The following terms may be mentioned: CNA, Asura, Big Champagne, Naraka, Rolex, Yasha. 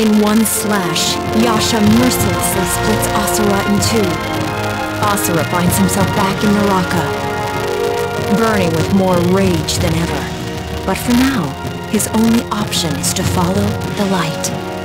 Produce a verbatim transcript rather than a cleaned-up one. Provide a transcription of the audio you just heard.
In one slash, Yasha mercilessly splits Asura in two. Asura finds himself back in Naraka, burning with more rage than ever. But for now, his only option is to follow the light.